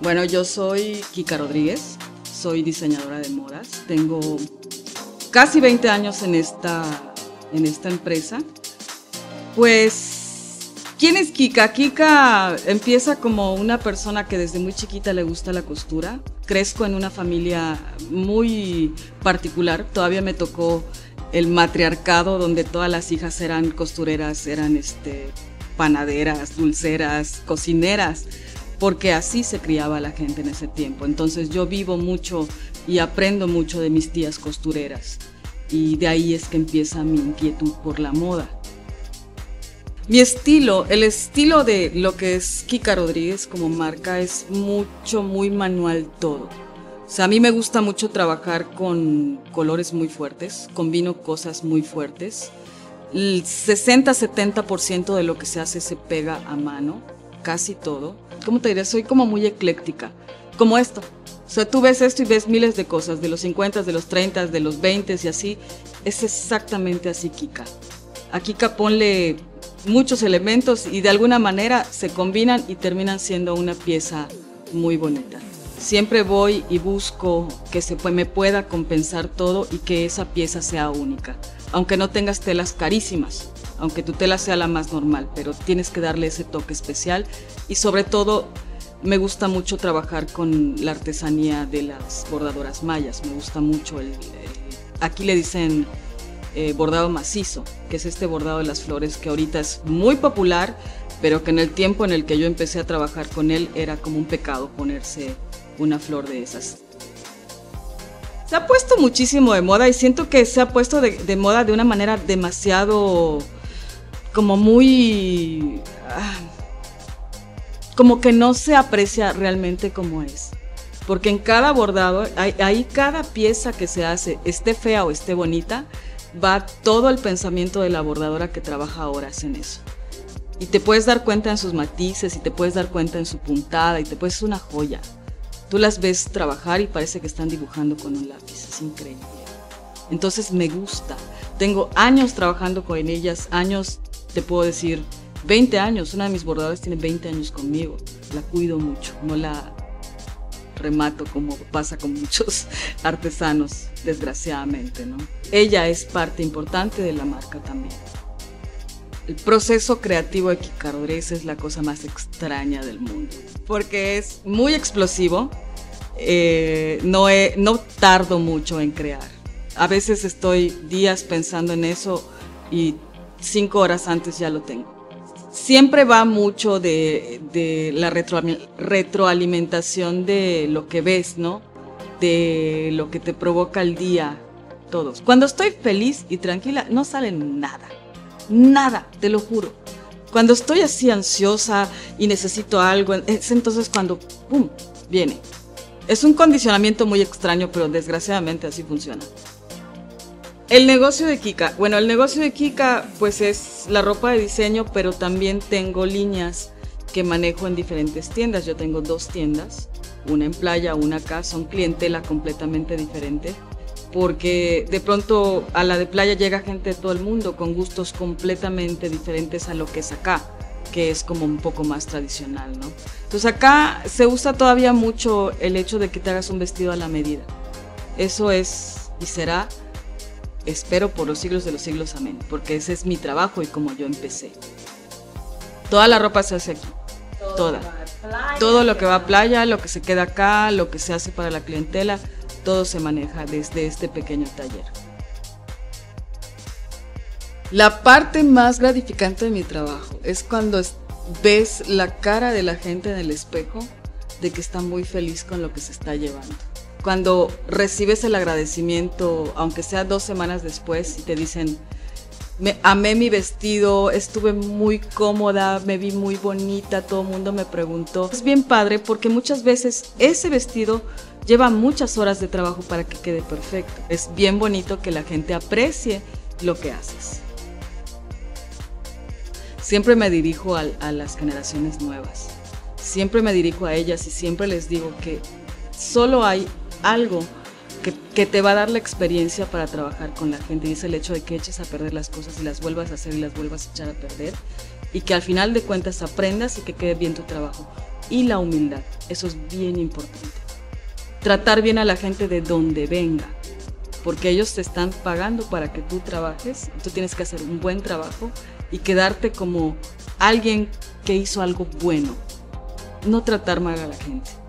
Bueno, yo soy Kika Rodríguez, soy diseñadora de modas, tengo casi 20 años en esta empresa. Pues, ¿quién es Kika? Kika empieza como una persona que desde muy chiquita le gusta la costura. Crezco en una familia muy particular, todavía me tocó el matriarcado donde todas las hijas eran costureras, eran panaderas, dulceras, cocineras, porque así se criaba la gente en ese tiempo. Entonces yo vivo mucho y aprendo mucho de mis tías costureras y de ahí es que empieza mi inquietud por la moda. Mi estilo, el estilo de lo que es Kika Rodríguez como marca es muy manual todo. O sea, a mí me gusta mucho trabajar con colores muy fuertes, combino cosas muy fuertes. El 60-70% de lo que se hace se pega a mano, casi todo. ¿Cómo te diré? Soy como muy ecléctica, como esto. O sea, tú ves esto y ves miles de cosas, de los 50, de los 30, de los 20 y así. Es exactamente así Kika. A Kika ponle muchos elementos y de alguna manera se combinan y terminan siendo una pieza muy bonita. Siempre voy y busco que me pueda compensar todo y que esa pieza sea única. Aunque no tengas telas carísimas, aunque tu tela sea la más normal, pero tienes que darle ese toque especial y sobre todo me gusta mucho trabajar con la artesanía de las bordadoras mayas, me gusta mucho aquí le dicen bordado macizo, que es bordado de las flores que ahorita es muy popular, pero que en el tiempo en el que yo empecé a trabajar con él era como un pecado ponerse una flor de esas. Se ha puesto muchísimo de moda y siento que se ha puesto de moda de una manera demasiado, como muy, como que no se aprecia realmente como es. Porque en cada bordado, ahí cada pieza que se hace, fea o bonita, va todo el pensamiento de la bordadora que trabaja horas en eso. Y te puedes dar cuenta en sus matices, y te puedes dar cuenta en su puntada, y es una joya. Tú las ves trabajar y parece que están dibujando con un lápiz, es increíble. Entonces me gusta, tengo años trabajando con ellas, años, te puedo decir, 20 años, una de mis bordadoras tiene 20 años conmigo, la cuido mucho, no la remato como pasa con muchos artesanos, desgraciadamente, ¿no? Ella es parte importante de la marca también. El proceso creativo de Kika Rodríguez es la cosa más extraña del mundo, porque es muy explosivo, no tardo mucho en crear. A veces estoy días pensando en eso y 5 horas antes ya lo tengo. Siempre va mucho de la retroalimentación de lo que ves, ¿no? De lo que te provoca el día, todos. Cuando estoy feliz y tranquila no sale nada. Nada, te lo juro. Cuando estoy así ansiosa y necesito algo, es entonces cuando ¡pum! Viene. Es un condicionamiento muy extraño, pero desgraciadamente así funciona. El negocio de Kika. Bueno, el negocio de Kika pues es la ropa de diseño, pero también tengo líneas que manejo en diferentes tiendas. Yo tengo 2 tiendas, una en playa, una acá, son clientela completamente diferente. Porque de pronto a la de playa llega gente de todo el mundo con gustos completamente diferentes a lo que es acá, que es como un poco más tradicional, ¿no? Entonces acá se usa todavía mucho el hecho de que te hagas un vestido a la medida. Eso es y será, espero por los siglos de los siglos, amén, porque ese es mi trabajo y como yo empecé. Toda la ropa se hace aquí, toda. Todo lo que va a playa, lo que se queda acá, lo que se hace para la clientela, todo se maneja desde este pequeño taller. La parte más gratificante de mi trabajo es cuando ves la cara de la gente en el espejo de que está muy feliz con lo que se está llevando. Cuando recibes el agradecimiento, aunque sea 2 semanas después, y te dicen, amé mi vestido, estuve muy cómoda, me vi muy bonita, todo el mundo me preguntó. Es bien padre porque muchas veces ese vestido lleva muchas horas de trabajo para que quede perfecto. Es bien bonito que la gente aprecie lo que haces. Siempre me dirijo a las generaciones nuevas. Siempre me dirijo a ellas y siempre les digo que solo hay algo que te va a dar la experiencia para trabajar con la gente, y es el hecho de que eches a perder las cosas y las vuelvas a hacer y las vuelvas a echar a perder, y que al final de cuentas aprendas y que quede bien tu trabajo. Y la humildad, eso es bien importante. Tratar bien a la gente de donde venga, porque ellos te están pagando para que tú trabajes, tú tienes que hacer un buen trabajo y quedarte como alguien que hizo algo bueno, no tratar mal a la gente.